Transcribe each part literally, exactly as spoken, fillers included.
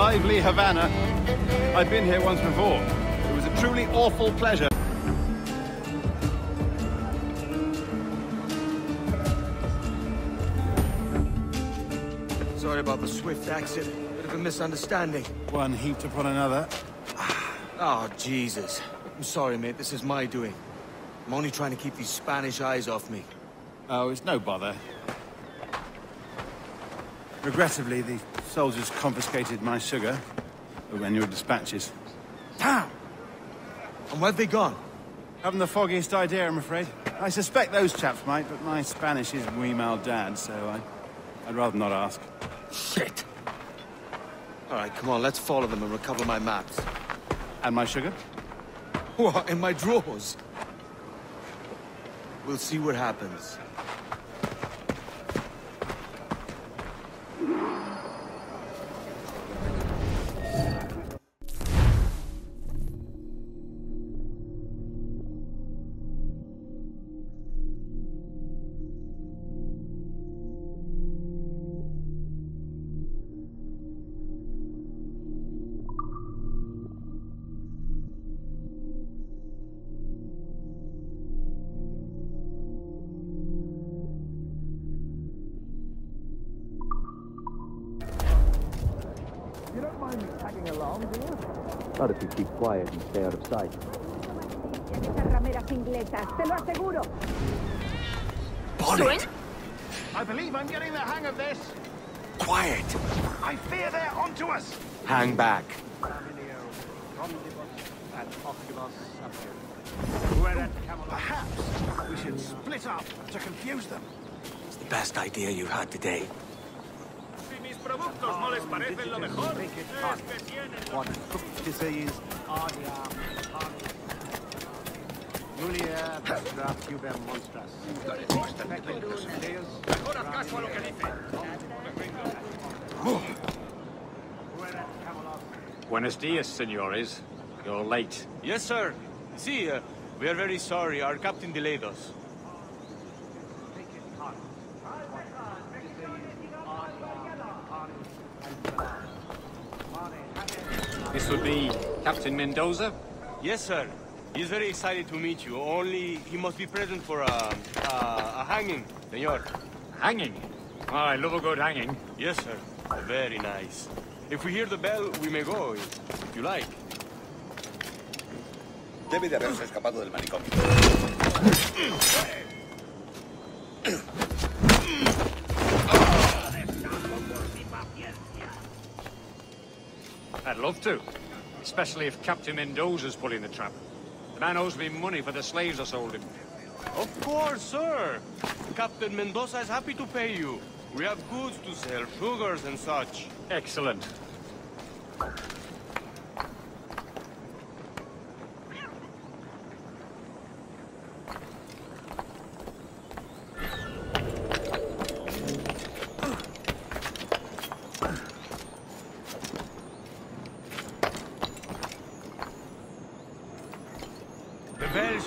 lively Havana. I've been here once before. It was a truly awful pleasure. Sorry about the swift exit. Bit of a misunderstanding. One heaped upon another. Oh, Jesus. I'm sorry, mate. This is my doing. I'm only trying to keep these Spanish eyes off me. Oh, it's no bother. Regrettably, the soldiers confiscated my sugar and your dispatches. Damn! And where've they gone? Haven't the foggiest idea, I'm afraid. I suspect those chaps might, but my Spanish is muy mal dad, so I, I'd rather not ask. Shit! All right, come on, let's follow them and recover my maps. And my sugar? What, in my drawers? We'll see what happens. Not if you keep quiet and stay out of sight. Bonnet! I believe I'm getting the hang of this. Quiet! I fear they're onto us! Hang back. Perhaps we should split up to confuse them. It's the best idea you had today. Productos no les parecen lo mejor, es que tienen lo mejor. Buenos dias, senores. You're late. Yes, sir. See, uh, we are very sorry. Our captain delayed us. This would be Captain Mendoza? Yes, sir. He's very excited to meet you, only he must be present for a, a, a hanging, senor. Hanging? Oh, I love a good hanging. Yes, sir. Very nice. If we hear the bell, we may go, if, if you like. Debe de haberse escapado del manicomio. I'd love to, especially if Captain Mendoza's pulling the trap. The man owes me money for the slaves I sold him. Of course, sir. Captain Mendoza is happy to pay you. We have goods to sell, sugars and such. Excellent.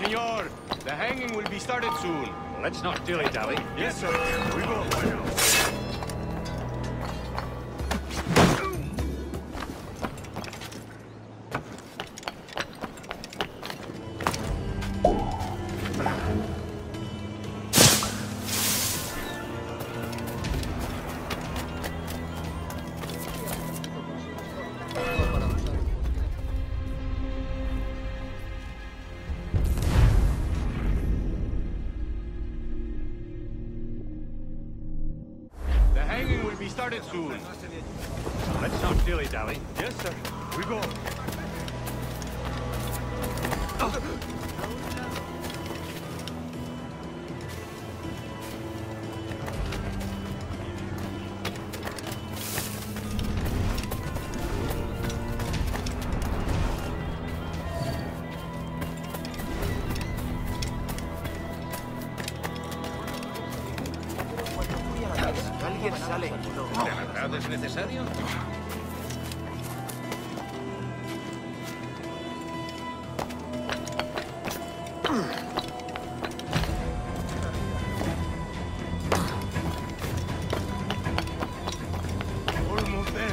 Senor, the hanging will be started soon. Let's not dilly-dally. Yes, sir. We will. We started soon. Let's not dilly-dally. Yes, sir. We go. ¿Es necesario? Almost there.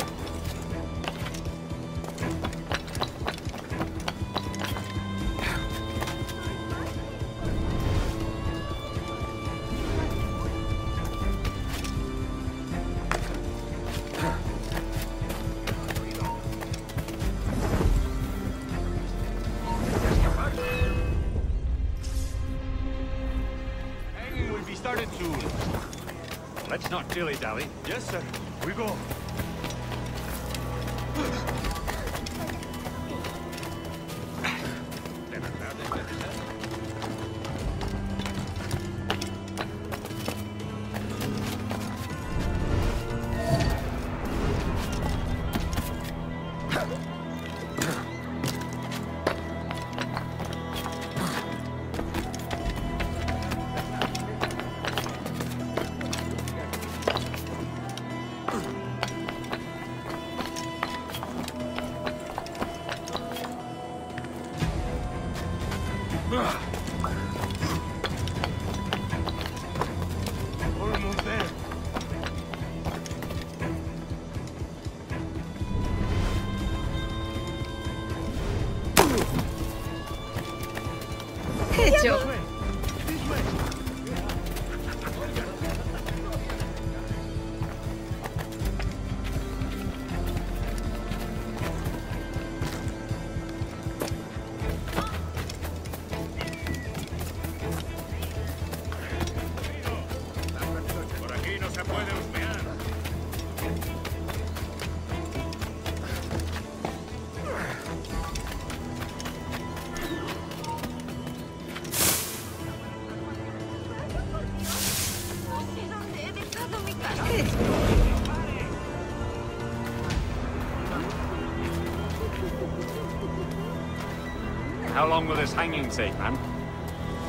Let's not dilly-dally. Yes, sir. We go. How long will this hanging take, man?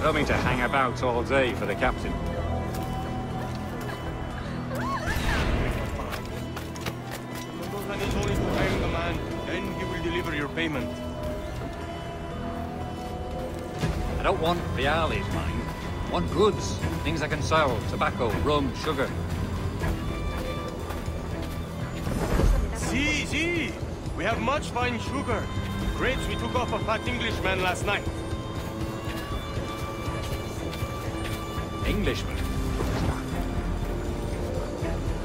I don't mean to hang about all day for the captain. Mendoza needs only to hang the man, then he will deliver your payment. I don't want reales, mind. I want goods, things I can sell, tobacco, rum, sugar. See, see, we have much fine sugar. Grapes we took off a fat Englishman last night. Englishman?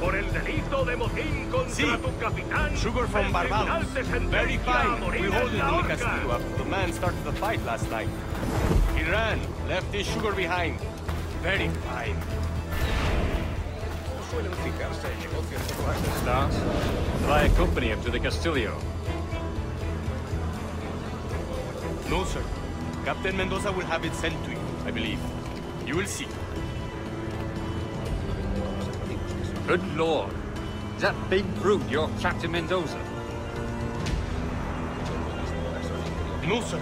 Por el delito de motín contra tu capitán. Sugar from Barbados. Very fine. We hold him in Castillo after the man started the fight last night. He ran, left his sugar behind. Very fine. Start. Shall I accompany him to the Castillo? No, sir. Captain Mendoza will have it sent to you, I believe. You will see. Good Lord. Is that big brute your Captain Mendoza? No, sir.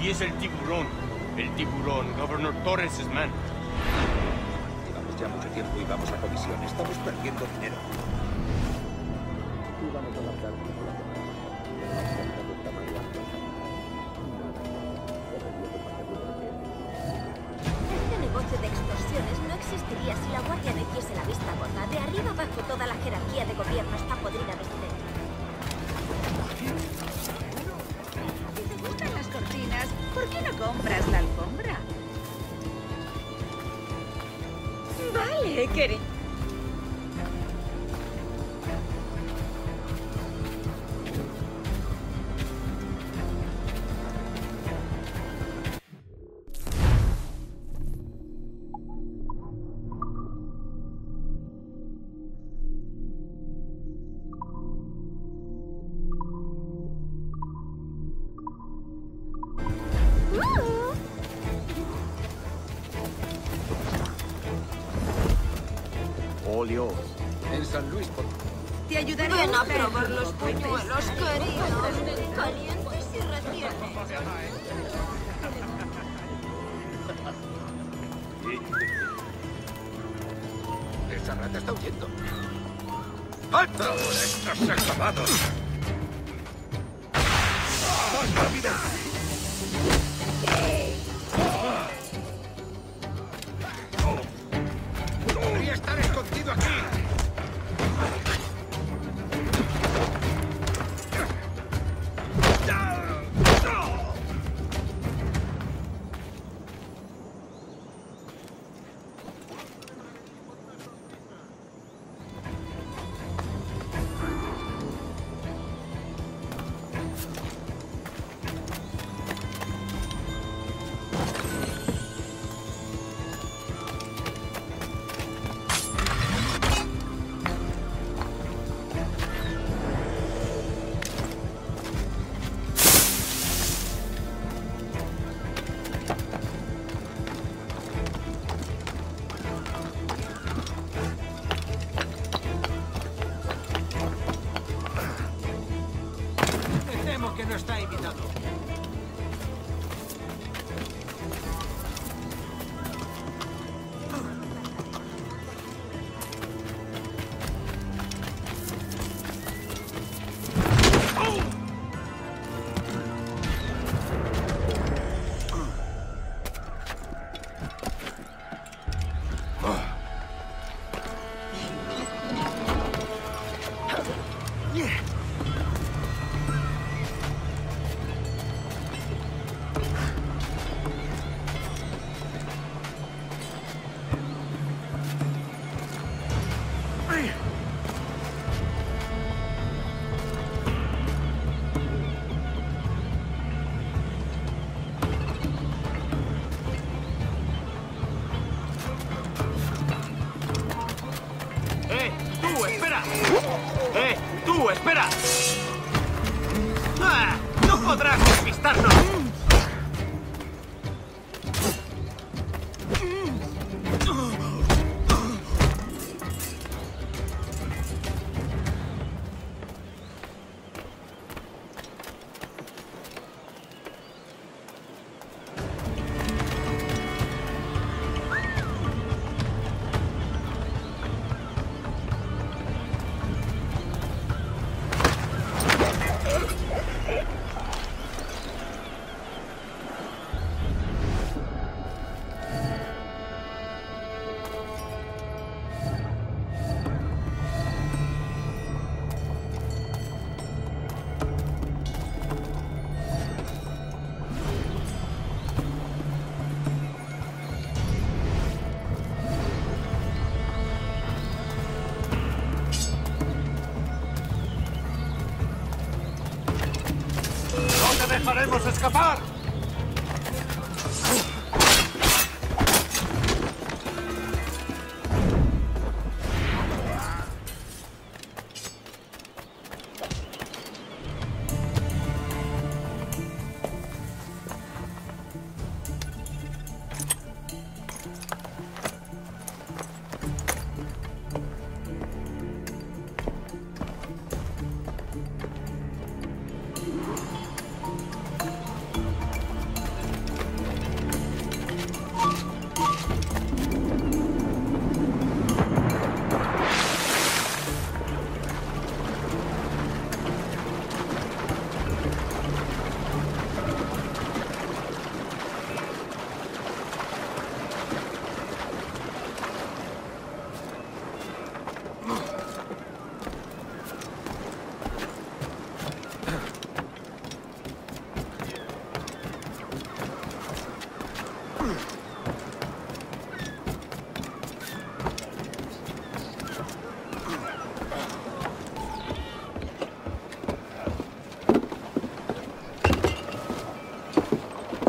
He is El Tiburón. El Tiburón, Governor Torres' man. Llevamos ya mucho tiempo y vamos a comisión. Estamos perdiendo dinero. Te ayudaré a probar los puñuelos queridos, calientes y recientes. Esa rata está huyendo. ¡Alto! ¡Estos escapados! ¡Más rápida! ¡Podría estar escondido aquí! no está invitado. ¡Dejaremos escapar!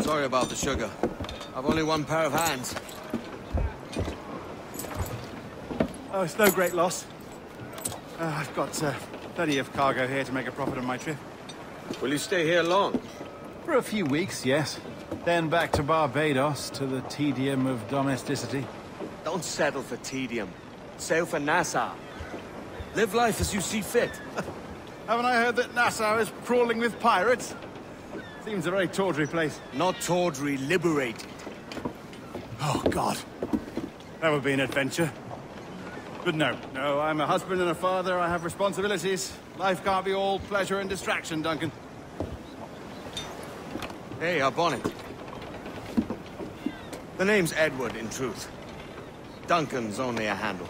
Sorry about the sugar. I've only one pair of hands. Oh, it's no great loss. Uh, I've got uh, plenty of cargo here to make a profit on my trip. Will you stay here long? For a few weeks, yes. Then back to Barbados, to the tedium of domesticity. Don't settle for tedium. Sail for Nassau. Live life as you see fit. Haven't I heard that Nassau is crawling with pirates? Seems a very tawdry place. Not tawdry, liberated. Oh, God. That would be an adventure. But no, no, I'm a husband and a father, I have responsibilities. Life can't be all pleasure and distraction, Duncan. Hey, our bonnet. The name's Edward, in truth. Duncan's only a handle.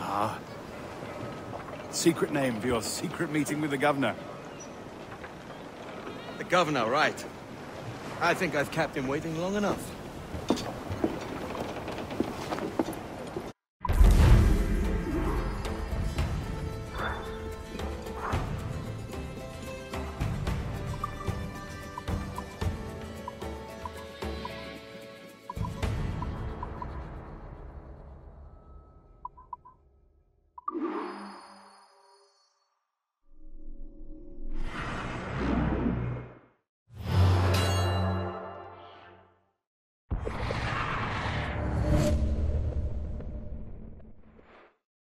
Ah. Secret name for your secret meeting with the governor. Governor, right. I think I've kept him waiting long enough.